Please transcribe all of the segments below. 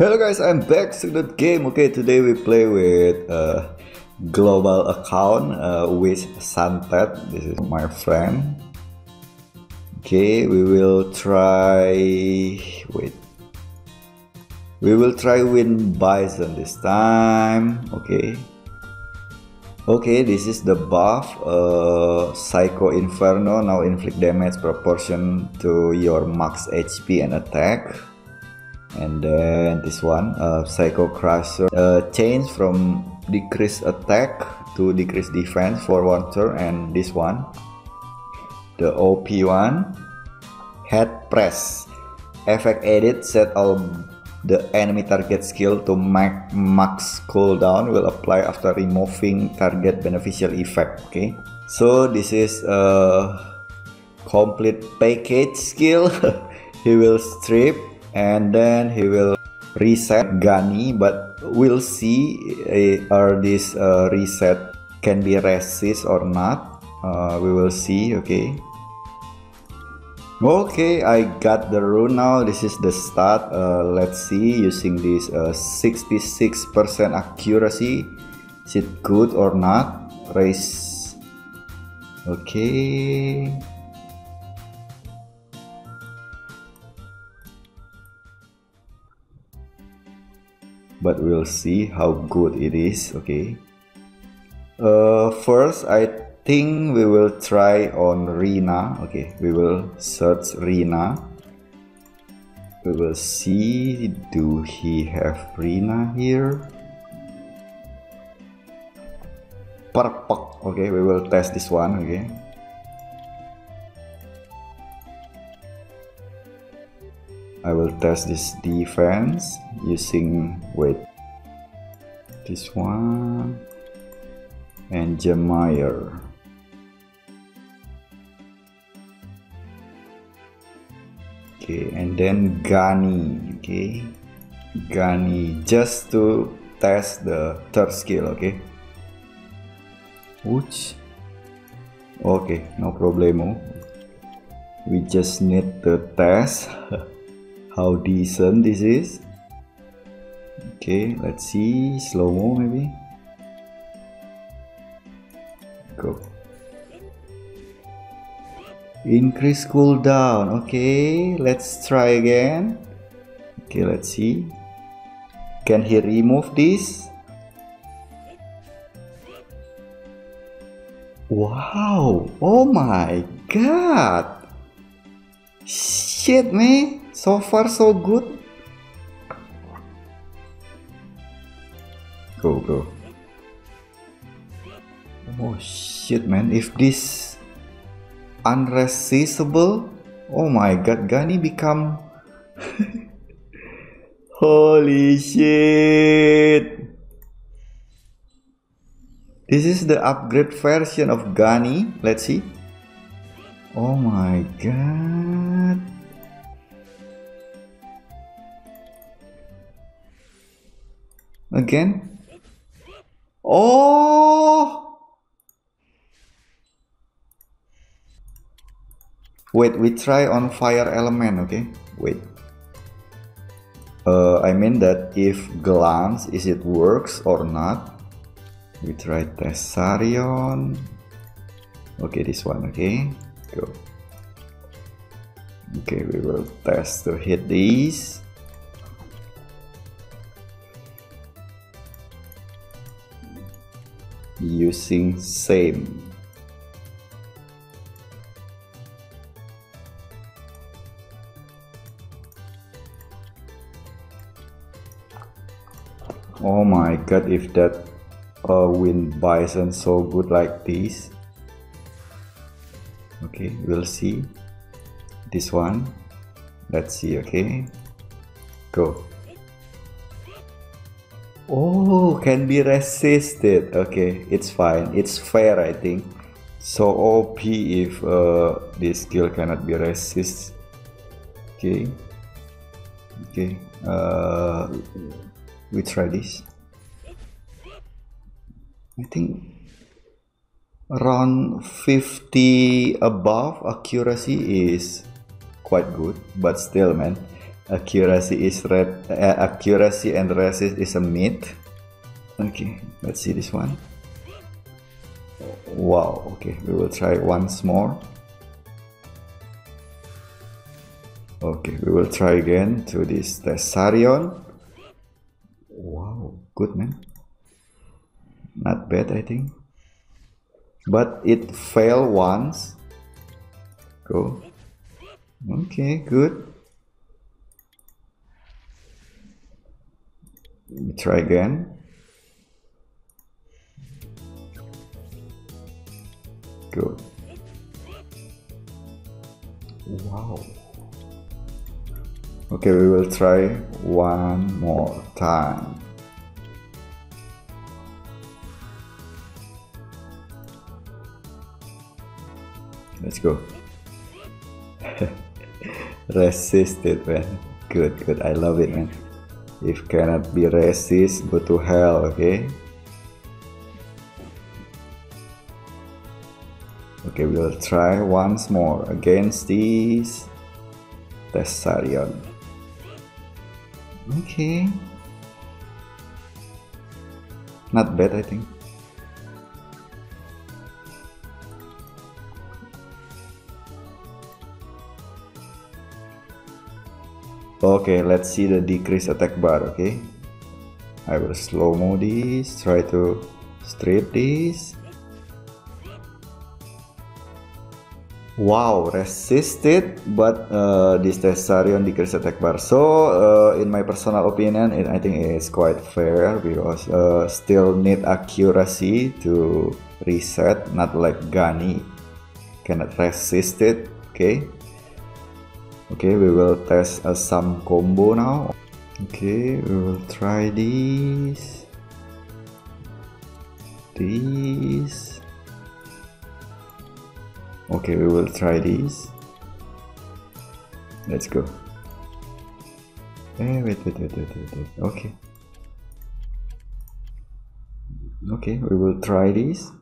Hello guys, I'm back to the game. Okay, today we play with global account with Santed. This is my friend. Okay, we will try. Wait. We will try Wind Bison this time. Okay. Okay, this is the buff Psycho Inferno. Now inflict damage proportion to your max HP and attack. And then this one, Psycho Crusher, change from decrease attack to decrease defense for one turn. And this one, the OP one, Head Press. Effect edit, set all the enemy target skill to max cooldown, will apply after removing target beneficial effect. Okay, so this is complete package skill. He will strip. And then he will reset Ghani, but we'll see are this reset can be resist or not. We will see. Okay. Okay, I got the rune now. This is the stat. Let's see. Using this 66% accuracy, is it good or not? Raise. Okay. But we'll see how good it is. Okay. First, I think we will try on Rina. Okay, we will search Rina. We will see. Do he have Rina here? Perfect. Okay, we will test this one. Okay. I will test this defense using, wait, this one and Jamire. Okay, and then Ghani. Okay, Ghani, just to test the third skill. Okay. Oops. Okay, no problemo. We just need to test how decent this is. Okay, let's see. Slow-mo maybe. Go. Increase cooldown. Okay, let's try again. Okay, let's see. Can he remove this? Wow! Oh my god! Shit, man! So far so good. Go, go. Oh shit, man. If this unresistable, oh my god, Ghani become holy shit. This is the upgrade version of Ghani. Let's see. Oh my god. Again. Oh! Wait, we try on fire element, okay? Wait. I mean that if glance, is it works or not? We try Tesarion. Okay, this one, okay? Go. Okay, we will test to hit these. Using same. Oh my god, if that Wind Bison so good like this. Okay, we'll see. This one. Let's see, okay. Go. Oh, can be resisted. Okay, it's fine. It's fair, I think. So OP if this skill cannot be resist. Okay. Okay. We try this. I think around 50 above accuracy is quite good, but still, man. Accuracy is red. Accuracy and resist is a mid. Okay, let's see this one. Wow. Okay, we will try once more. Okay, we will try again to this Tesarion. Wow, good man. Not bad, I think. But it failed once. Go. Okay, good. We try again. Good. Wow. Okay, we will try one more time. Let's go. Resisted, man. Good, good. I love it, man. If cannot be resist, go to hell, okay? Okay, we will try once more against this Tesarion. Okay. Not bad, I think. Okay, let's see the decrease attack bar, okay? I will slow-mo this, try to strip this. Wow, resisted, but this Tesarion decrease attack bar. So, in my personal opinion, I think it's quite fair because still need accuracy to reset, not like Ghani. Cannot resist it, okay? Okay, we will test some combo now. Okay, we will try this. This. Okay, we will try this. Let's go. Hey, wait. Okay. Okay, we will try this.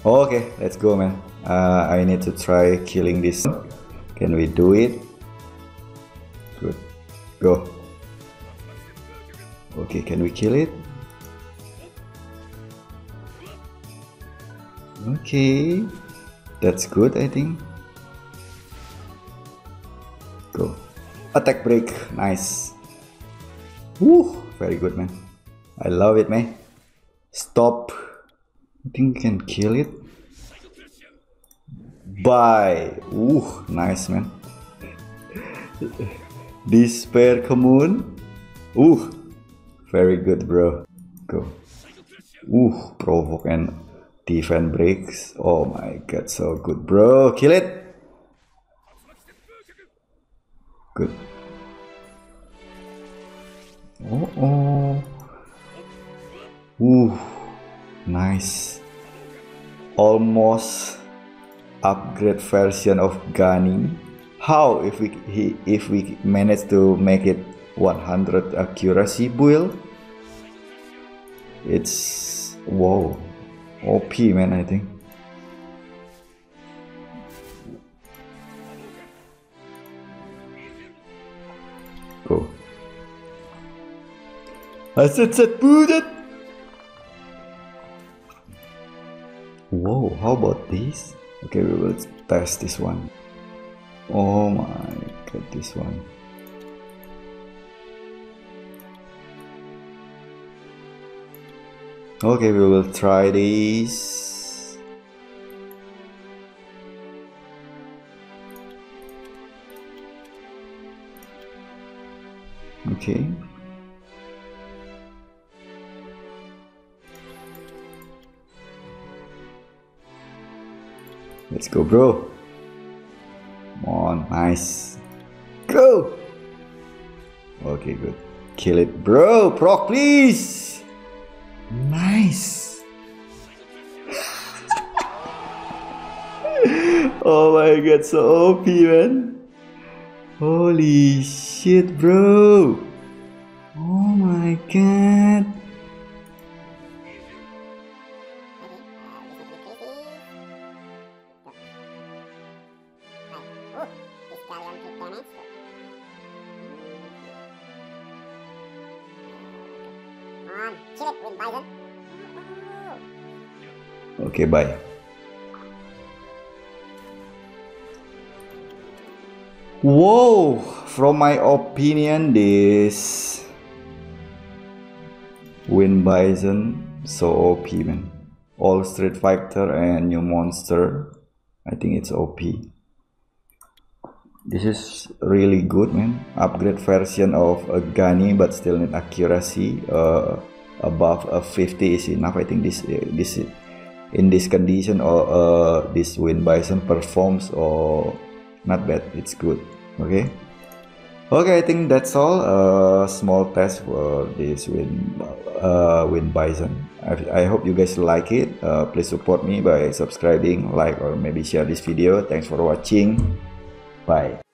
Okay, let's go, man. I need to try killing this. Can we do it? Good. Go. Okay, can we kill it? Okay. That's good, I think. Go. Attack break. Nice. Woo! Very good, man. I love it, man. Stop. I think we can kill it. Bye. Ooh, nice, man. Despair Commune. Ooh, very good, bro. Go. Ooh, provoke and defense breaks. Oh my god, so good, bro. Kill it. Good. Oh. Ooh. Nice. Almost upgrade version of Ghani. How if we manage to make it 100 accuracy build? It's wow, OP, man, I think. Go. I said that booted. Whoa, how about this? Okay, we will test this one. Oh my god, this one. Okay, we will try this. Okay. Let's go, bro. Come on, nice. Go. Okay, good. Kill it, bro. Proc, please. Nice. Oh my god, so OP, man. Holy shit, bro. Oh my god. Okay, bye. Whoa! From my opinion, this Wind Bison so OP, man. All Street Fighter and new monster, I think it's OP. This is really good, man. Upgrade version of a Ghani, but still need accuracy above 50 is enough. I think this in this condition, or this Wind Bison performs or not bad. It's good. Okay. Okay, I think that's all. Small test for this Wind Bison. I hope you guys like it. Please support me by subscribing, like, or maybe share this video. Thanks for watching. Bye.